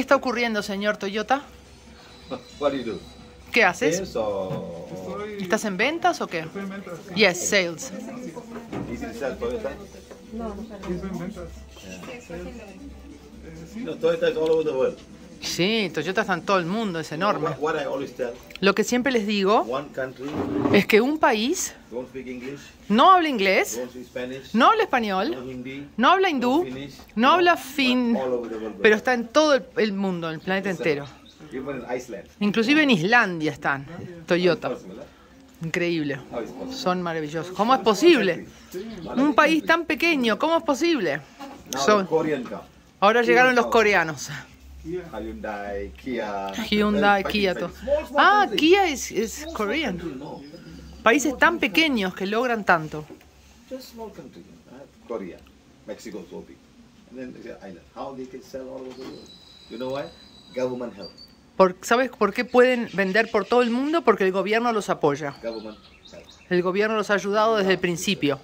está ocurriendo, señor Toyota? ¿Qué haces? ¿Estás en ventas o qué? Estoy en ventas. Yes, sales. No, Toyota es all over the world. Sí, Toyota está en todo el mundo, es enorme. Lo que siempre les digo es que un país no habla inglés, no habla español, no habla hindú, no habla fin, pero está en todo el mundo, en el planeta entero. Inclusive en Islandia están Toyota. Increíble, son maravillosos. ¿Cómo es posible? Un país tan pequeño, ¿cómo es posible? Ahora llegaron los coreanos. Hyundai, Kia. Hyundai, Kia. Ah, Kia es coreano. Países tan pequeños que logran tanto. Corea, México, ¿sabes por qué pueden vender por todo el mundo? Porque el gobierno los apoya. El gobierno los ha ayudado desde el principio.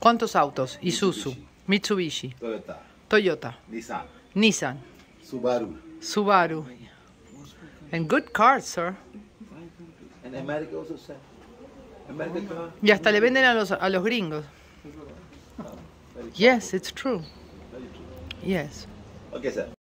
¿Cuántos autos? Isuzu, Mitsubishi, Toyota, Nissan, Subaru. And good cars, sir. Y hasta le venden a los gringos. Yes, it's true. Yes. Okay, sir.